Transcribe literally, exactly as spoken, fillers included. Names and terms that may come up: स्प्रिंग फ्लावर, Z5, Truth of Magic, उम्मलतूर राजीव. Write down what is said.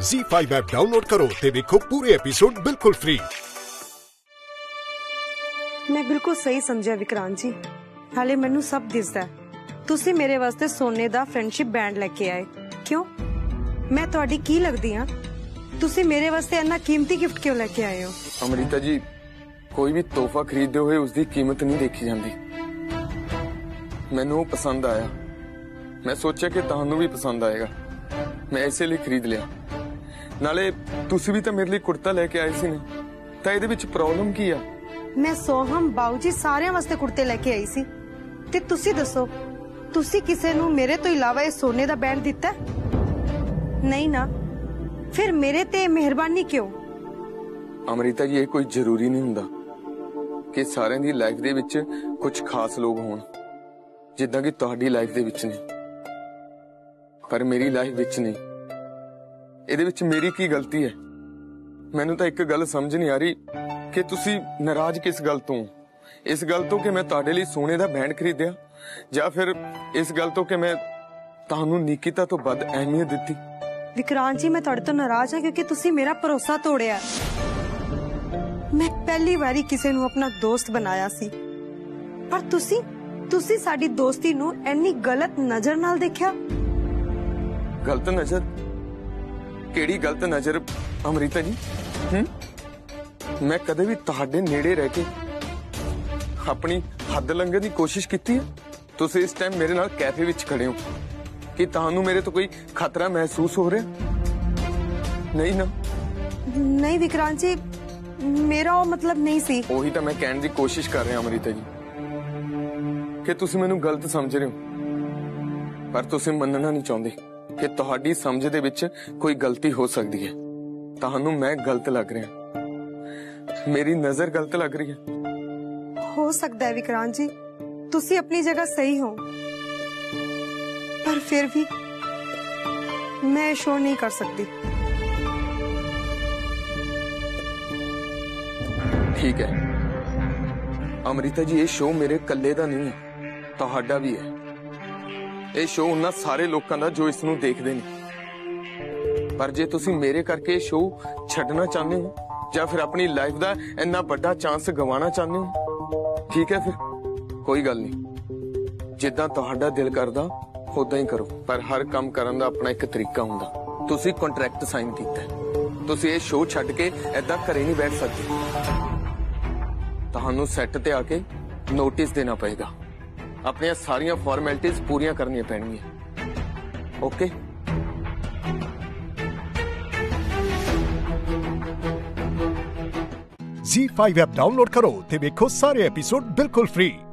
Z five app download करो ते देखो पूरे एपिसोड बिल्कुल फ्री। मैं बिल्कुल सही समझा विक्रांत जी, हाले मैनू सब दिसदा है। तुसी मेरे वास्ते सोने दा फ्रेंडशिप बैंड लेके आए, क्यों? मैं तुहाडी की लगदी हां? तुसी मेरे वास्ते इतना कीमती गिफ्ट क्यों लेके आए हो? अमृता जी, कोई भी तोहफा खरीददे होए उसदी कीमत नहीं देखी जांदी। मैनू पसंद आया, मैं सोचा कि तुहानू भी पसंद आएगा, मैं इसे लिए खरीद लिया। नाले तुसी भी तो मेरे लिए कुर्ता लेके आए सी ना, तो इहदे विच प्रॉब्लम की आ? मैं सोहम बाऊ जी सारे वास्ते कुर्ते लेके आई सी ते तुसी दसो, तुसी किसे नू मेरे तो इलावा सोने दा बैंड दिता है? नहीं ना, फिर मेरे ते मेहरबानी क्यों? अमृता जी, ये कोई जरूरी नहीं हुंदा कि सारे दी लाइफ दे विच कुछ खास लोग होण जिद्दां कि तुहाडी लाइफ दे विच ने, पर मेरी लाइफ विच नहीं। इहदे विच मेरी की गलती है? मैनू तो एक गल समझ नहीं आ रही कि तुसी नाराज किस गल तो? इस गल तो कि मैं तुहाडे लई सोने दा बैंड खरीदिया, या फिर इस गल तो कि मैं तुहानू निकिता तो बद अहमियत दिती? विक्रांत जी, मैं तुहाडे तो नाराज हां क्योंकि तुसी मेरा भरोसा तोड़िया। मैं पहली बारी किसे नू अपना दोस्त बनाया सी, पर तुसी तुसी साडी दोस्ती नू इन्नी गलत नजर नाल देखिया। गलत नजर? केड़ी गलत नजर अमृता जी? हम्म, मैं कदे भी तुहाडे नेड़े रह के अपनी हद लंघण दी कोशिश कीती है? तुसी इस टाइम मेरे नाल कैफे विच खड़े हो कि तुहानू मेरे तो कोई खतरा महसूस हो रहा? नहीं ना। नहीं विक्रांत जी, मेरा वो मतलब नहीं सी। ओही तो मैं कहण दी कोशिश कर रहा अमृता जी कि तुसी मैनू गलत समझ रहे हो, पर तुसी मनना नहीं चाहुंदे कि तुहाडी समझ दे विच कोई गलती हो सकती है। तुहानू मैं गलत लग रहा, मेरी नजर गलत लग रही है? हो सकता है विक्रांत जी, तुसी अपनी जगह सही हो, पर फिर भी मैं शोर नहीं कर सकती। ठीक है अमृता जी, ये शो मेरे कल्ले दा नहीं है, तुहाडा भी है। ये शो उन्ना सारे लोगों का जो इसनू देखते ने, पर जे तुसी मेरे करके शो छड्डना चाहते हो या फिर अपनी लाइफ का इन्ना बड़ा चांस गवाना चाहते हो, ठीक है फिर कोई गल नहीं। जिद्दां तुहाडा दिल करदा उदां ही करो, पर हर काम करन दा अपना एक तरीका हुंदा। तुसी कॉन्ट्रैक्ट साइन कीता है, तुसी ये शो छड्ड के ऐदां घरे नहीं बैठ सकदे। तुहानू सैट ते आके नोटिस देना पएगा, अपनी सारियां फॉर्मेलिटीज पूरियां करनी पैनी है। Okay? Z five app download करो ते देखो सारे एपिसोड बिल्कुल फ्री।